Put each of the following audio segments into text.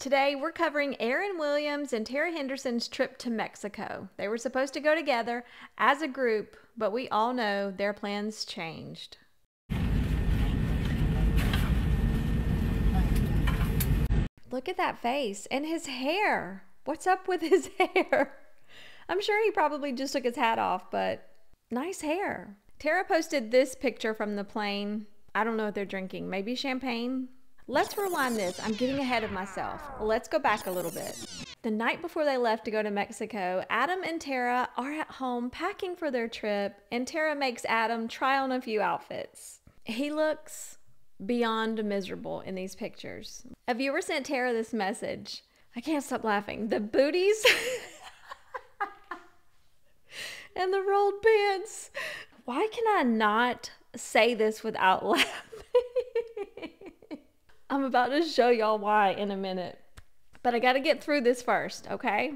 Today, we're covering Aaryn Williams and Tara Henderson's trip to Mexico. They were supposed to go together as a group, but we all know their plans changed. Look at that face and his hair. What's up with his hair? I'm sure he probably just took his hat off, but nice hair. Tara posted this picture from the plane. I don't know what they're drinking, maybe champagne? Let's rewind this. I'm getting ahead of myself. Let's go back a little bit. The night before they left to go to Mexico, Adam and Tara are at home packing for their trip, and Tara makes Adam try on a few outfits. He looks beyond miserable in these pictures. A viewer sent Tara this message. I can't stop laughing. The booties and the rolled pants. Why can I not say this without laughing? I'm about to show y'all why in a minute, but I gotta get through this first, okay?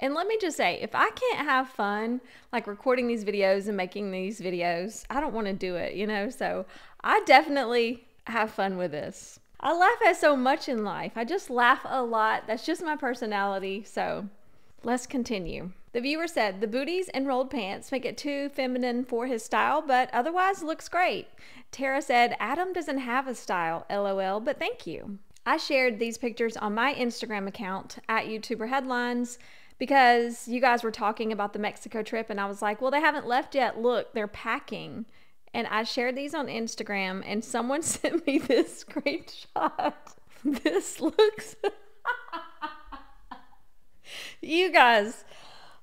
And let me just say, if I can't have fun, like recording these videos and making these videos, I don't wanna do it, you know? So I definitely have fun with this. I laugh at so much in life. I just laugh a lot. That's just my personality, so let's continue. The viewer said, the booties and rolled pants make it too feminine for his style, but otherwise looks great. Tara said, Adam doesn't have a style, LOL, but thank you. I shared these pictures on my Instagram account at YouTuber Headlines because you guys were talking about the Mexico trip and I was like, well, they haven't left yet. Look, they're packing. And I shared these on Instagram and someone sent me this screenshot. This looks, you guys,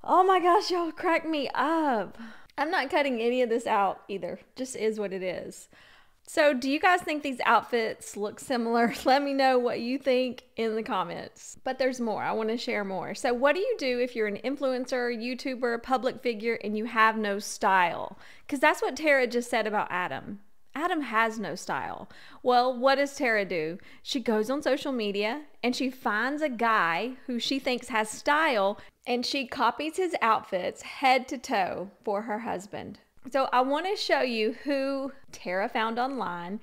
oh my gosh, y'all crack me up. I'm not cutting any of this out either. Just is what it is. So do you guys think these outfits look similar? Let me know what you think in the comments. But there's more. I want to share more. So what do you do if you're an influencer, YouTuber, public figure, and you have no style? Because that's what Tara just said about Adam. Adam has no style. Well, what does Tara do? She goes on social media and she finds a guy who she thinks has style and she copies his outfits head to toe for her husband. So I want to show you who Tara found online.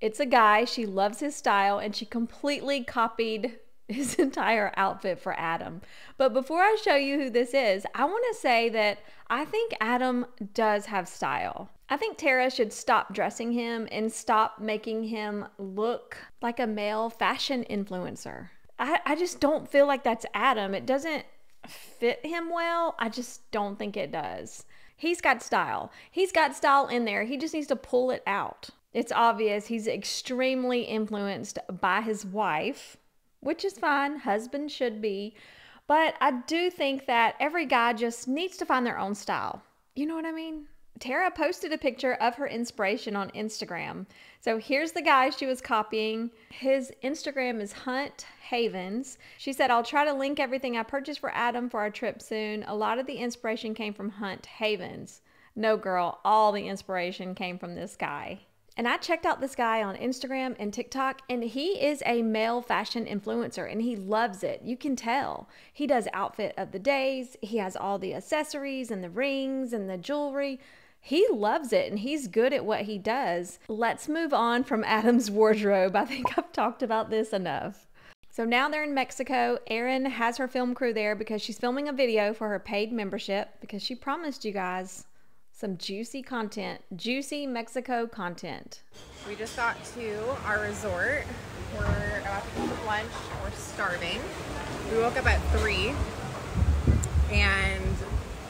It's a guy, she loves his style, and she completely copied his entire outfit for Adam. But before I show you who this is, I want to say that I think Adam does have style. I think Tara should stop dressing him and stop making him look like a male fashion influencer. I just don't feel like that's Adam. It doesn't fit him well. I just don't think it does. He's got style. He's got style in there. He just needs to pull it out. It's obvious he's extremely influenced by his wife, which is fine. Husband should be. But I do think that every guy just needs to find their own style. You know what I mean? Tara posted a picture of her inspiration on Instagram. So here's the guy she was copying. His Instagram is Hunt Havens. She said, I'll try to link everything I purchased for Adam for our trip soon. A lot of the inspiration came from Hunt Havens. No girl, all the inspiration came from this guy. And I checked out this guy on Instagram and TikTok, and he is a male fashion influencer, and he loves it. You can tell. He does outfit of the days. He has all the accessories and the rings and the jewelry. He loves it and he's good at what he does. Let's move on from Adam's wardrobe. I think I've talked about this enough. So now they're in Mexico. Aaryn has her film crew there because she's filming a video for her paid membership because she promised you guys some juicy content, juicy Mexico content. We just got to our resort. We're about to eat lunch. We're starving. We woke up at 3 and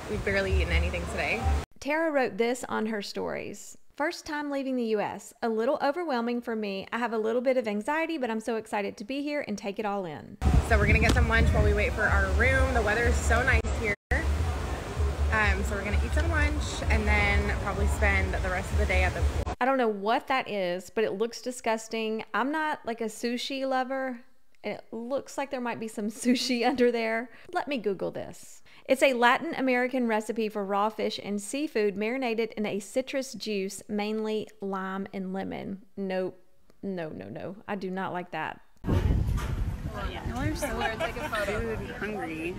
we've barely eaten anything today. Tara wrote this on her stories. First time leaving the US, a little overwhelming for me. I have a little bit of anxiety, but I'm so excited to be here and take it all in. So we're gonna get some lunch while we wait for our room. The weather is so nice here. So we're gonna eat some lunch and then probably spend the rest of the day at the pool. I don't know what that is, but it looks disgusting. I'm not like a sushi lover. It looks like there might be some sushi under there. Let me Google this. It's a Latin American recipe for raw fish and seafood marinated in a citrus juice, mainly lime and lemon. Nope. No, no, no. I do not like that. Oh, yeah. Take a photo. Dude, I'm hungry.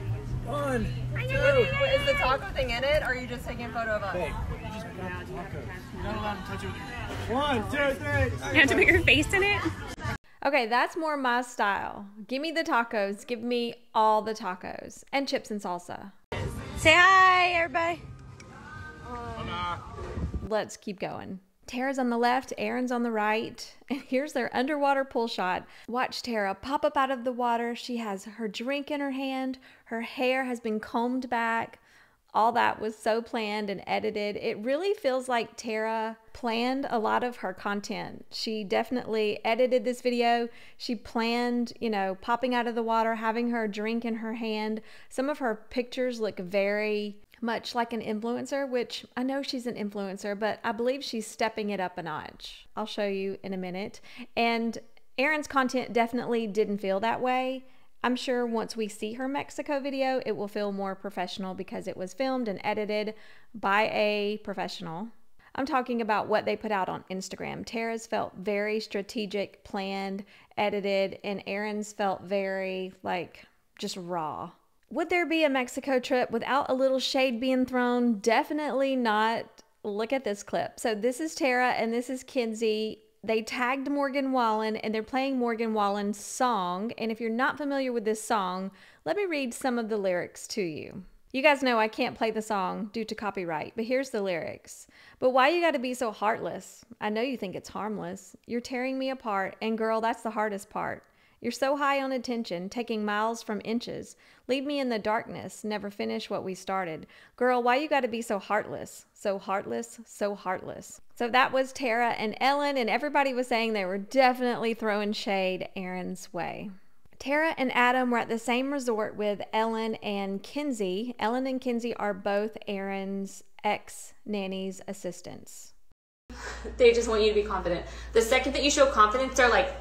One, two. Is the taco thing in it, or are you just taking a photo of us? Hey, you just grab the taco. You're not allowed to touch it with your hand. One, two, three. You have to put your face in it? Okay, that's more my style. Give me the tacos. Give me all the tacos. And chips and salsa. Say hi, everybody. Hi. Let's keep going. Tara's on the left, Aaron's on the right. And here's their underwater pool shot. Watch Tara pop up out of the water. She has her drink in her hand. Her hair has been combed back. All that was so planned and edited. It really feels like Tara planned a lot of her content. She definitely edited this video. She planned, you know, popping out of the water, having her drink in her hand. Some of her pictures look very much like an influencer, which I know she's an influencer, but I believe she's stepping it up a notch. I'll show you in a minute. And Aaron's content definitely didn't feel that way. I'm sure once we see her Mexico video, it will feel more professional because it was filmed and edited by a professional. I'm talking about what they put out on Instagram. Tara's felt very strategic, planned, edited, and Aaron's felt very, like, just raw. Would there be a Mexico trip without a little shade being thrown? Definitely not. Look at this clip. So this is Tara and this is Kinsey. They tagged Morgan Wallen and they're playing Morgan Wallen's song. And if you're not familiar with this song, let me read some of the lyrics to you. You guys know I can't play the song due to copyright, but here's the lyrics. But why you gotta be so heartless? I know you think it's harmless. You're tearing me apart, and girl, that's the hardest part. You're so high on attention, taking miles from inches. Leave me in the darkness, never finish what we started. Girl, why you gotta be so heartless? So heartless, so heartless. So that was Tara and Ellen, and everybody was saying they were definitely throwing shade Aaron's way. Tara and Adam were at the same resort with Ellen and Kinsey. Ellen and Kinsey are both Aaron's ex-nanny's assistants. They just want you to be confident. The second that you show confidence, they're like...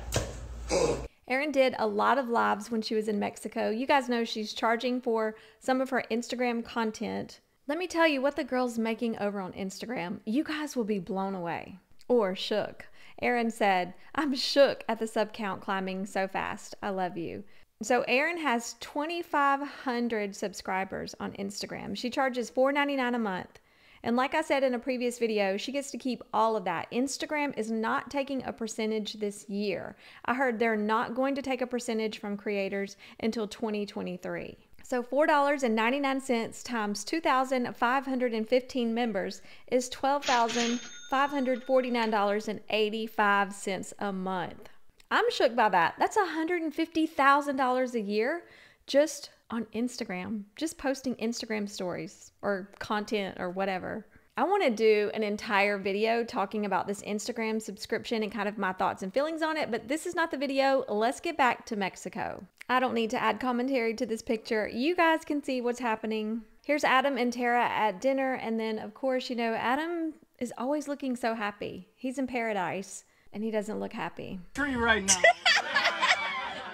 Aaryn did a lot of lives when she was in Mexico. You guys know she's charging for some of her Instagram content. Let me tell you what the girl's making over on Instagram. You guys will be blown away. Or shook. Aaryn said, I'm shook at the sub count climbing so fast. I love you. So Aaryn has 2,500 subscribers on Instagram. She charges $4.99 a month. And like I said in a previous video, she gets to keep all of that. Instagram is not taking a percentage this year. I heard they're not going to take a percentage from creators until 2023. So $4.99 times 2,515 members is $12,549.85 a month. I'm shook by that. That's $150,000 a year just on Instagram, just posting Instagram stories or content or whatever. I want to do an entire video talking about this Instagram subscription and kind of my thoughts and feelings on it, but this is not the video. Let's get back to Mexico. I don't need to add commentary to this picture. You guys can see what's happening. Here's Adam and Tara at dinner, and then of course, you know, Adam is always looking so happy. He's in paradise and he doesn't look happy. Tree right now.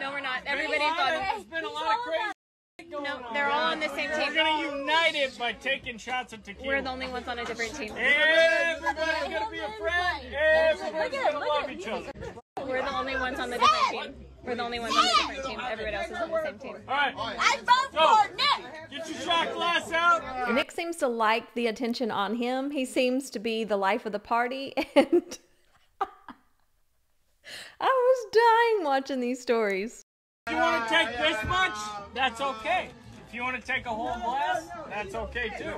No, we're not. Everybody's on it. No, they're all on the same team. We're gonna unite it by taking shots of tequila. We're the only ones on a different team. Everybody's gonna be a friend. Everybody's gonna love each other. We're the only ones on the different team. We're the only ones on the different team. Everybody else is on the same team. All right. I vote for Nick. Get your shot glass out. Nick seems to like the attention on him. He seems to be the life of the party, and I was dying watching these stories. If you want to take this much, that's okay. If you want to take a whole glass, that's okay too.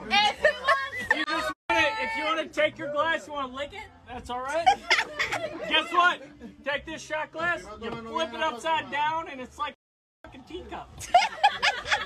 If you want to take your glass, you want to lick it, that's all right. Guess what? Take this shot glass, you flip it upside down, and it's like a fucking teacup.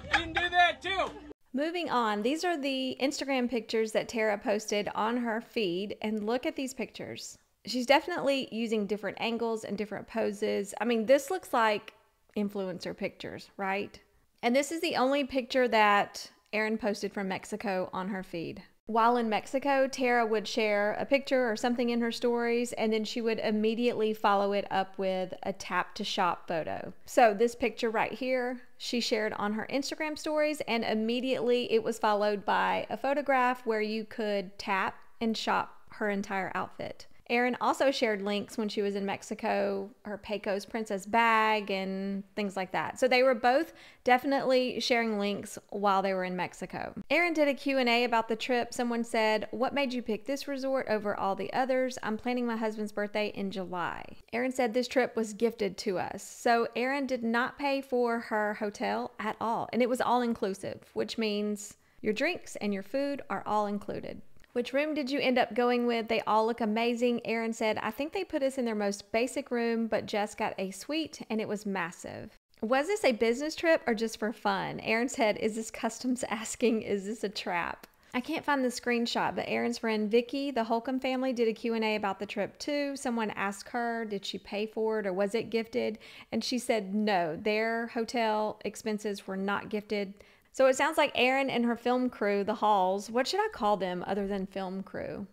You can do that too. Moving on, these are the Instagram pictures that Tara posted on her feed, and look at these pictures. She's definitely using different angles and different poses. I mean, this looks like influencer pictures, right? And this is the only picture that Aaryn posted from Mexico on her feed. While in Mexico, Tara would share a picture or something in her stories, and then she would immediately follow it up with a tap to shop photo. So this picture right here, she shared on her Instagram stories, and immediately it was followed by a photograph where you could tap and shop her entire outfit. Aaryn also shared links when she was in Mexico, her Pecos Princess bag and things like that. So they were both definitely sharing links while they were in Mexico. Aaryn did a Q&A about the trip. Someone said, "What made you pick this resort over all the others? I'm planning my husband's birthday in July." Aaryn said this trip was gifted to us. So Aaryn did not pay for her hotel at all. And it was all inclusive, which means your drinks and your food are all included. "Which room did you end up going with? They all look amazing." Aaryn said, "I think they put us in their most basic room, but Jess got a suite and it was massive." "Was this a business trip or just for fun?" Aaryn said, "Is this customs asking? Is this a trap?" I can't find the screenshot, but Aaron's friend Vicky, the Holcomb family, did a Q&A about the trip too. Someone asked her, did she pay for it or was it gifted? And she said, no, their hotel expenses were not gifted. So it sounds like Aaryn and her film crew, the Halls, what should I call them other than film crew?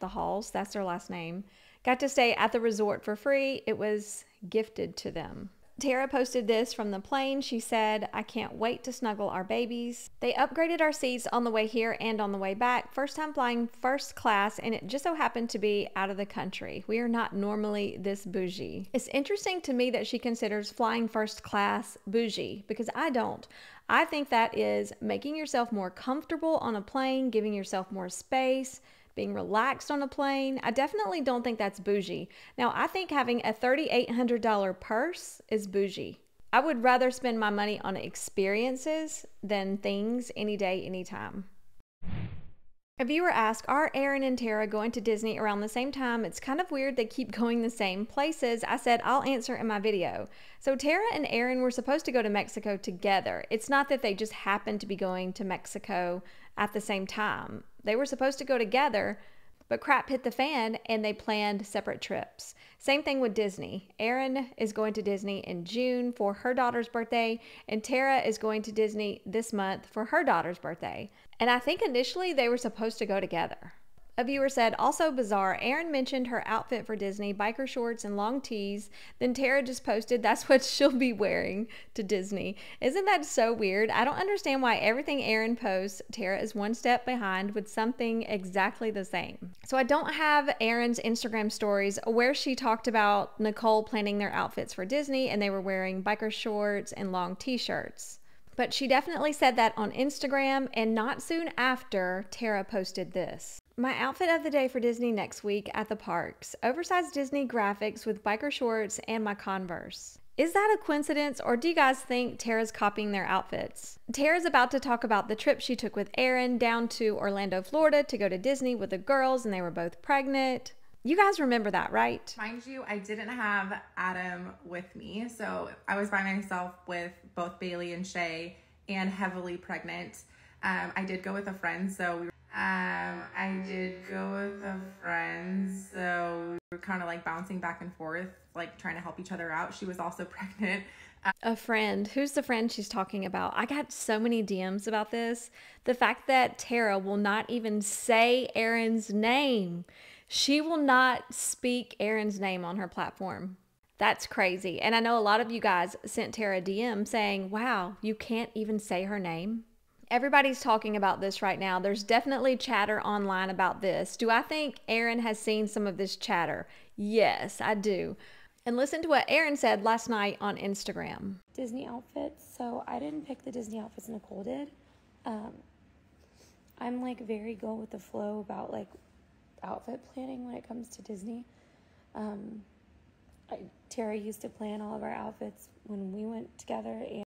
The Halls, that's their last name, got to stay at the resort for free. It was gifted to them. Tara posted this from the plane. She said, "I can't wait to snuggle our babies." They upgraded our seats on the way here and on the way back. First time flying first class, and it just so happened to be out of the country. We are not normally this bougie. It's interesting to me that she considers flying first class bougie because I don't. I think that is making yourself more comfortable on a plane, giving yourself more space, being relaxed on a plane. I definitely don't think that's bougie. Now, I think having a $3,800 purse is bougie. I would rather spend my money on experiences than things any day, anytime. A viewer asked, are Aaryn and Tara going to Disney around the same time? It's kind of weird they keep going the same places. I said, I'll answer in my video. So Tara and Aaryn were supposed to go to Mexico together. It's not that they just happened to be going to Mexico at the same time. They were supposed to go together, but crap hit the fan and they planned separate trips. Same thing with Disney. Aaryn is going to Disney in June for her daughter's birthday, and Tara is going to Disney this month for her daughter's birthday. And I think initially they were supposed to go together. A viewer said, also bizarre, Aaryn mentioned her outfit for Disney, biker shorts and long tees. Then Tara just posted, that's what she'll be wearing to Disney. Isn't that so weird? I don't understand why everything Aaryn posts, Tara is one step behind with something exactly the same. So I don't have Aaron's Instagram stories where she talked about Nicole planning their outfits for Disney and they were wearing biker shorts and long t-shirts. But she definitely said that on Instagram and not soon after Tara posted this. My outfit of the day for Disney next week at the parks, oversized Disney graphics with biker shorts and my Converse. Is that a coincidence or do you guys think Tara's copying their outfits? Tara's about to talk about the trip she took with Aaryn down to Orlando, Florida to go to Disney with the girls and they were both pregnant. You guys remember that, right? Mind you, I didn't have Adam with me, so I was by myself with both Bailey and Shay and heavily pregnant. I did go with a friend, so we were kind of like bouncing back and forth, like trying to help each other out. She was also pregnant. A friend. Who's the friend she's talking about? I got so many DMs about this. The fact that Tara will not even say Aaron's name. She will not speak Aaron's name on her platform. That's crazy. And I know a lot of you guys sent Tara a DM saying, wow, you can't even say her name. Everybody's talking about this right now. There's definitely chatter online about this. Do I think Aaryn has seen some of this chatter? Yes, I do. And listen to what Aaryn said last night on Instagram. Disney outfits. So I didn't pick the Disney outfits Nicole did. I'm like very go with the flow about like outfit planning when it comes to Disney. Tara used to plan all of our outfits when we went together and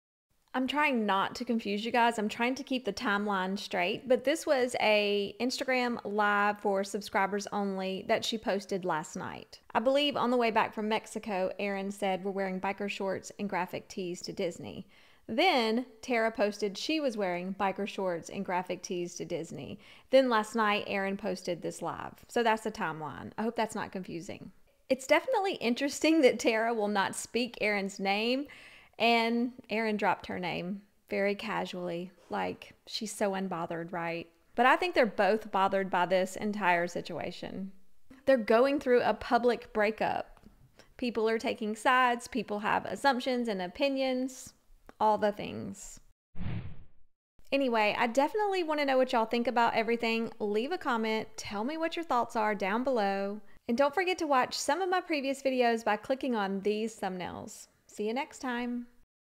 I'm trying not to confuse you guys. I'm trying to keep the timeline straight, but this was a Instagram live for subscribers only that she posted last night. I believe on the way back from Mexico, Aaryn said we're wearing biker shorts and graphic tees to Disney. Then Tara posted she was wearing biker shorts and graphic tees to Disney. Then last night, Aaryn posted this live. So that's the timeline. I hope that's not confusing. It's definitely interesting that Tara will not speak Aaron's name. And Aaryn dropped her name very casually, like she's so unbothered, right? But I think they're both bothered by this entire situation. They're going through a public breakup. People are taking sides, people have assumptions and opinions, all the things. Anyway, I definitely want to know what y'all think about everything. Leave a comment, tell me what your thoughts are down below. And don't forget to watch some of my previous videos by clicking on these thumbnails. See you next time.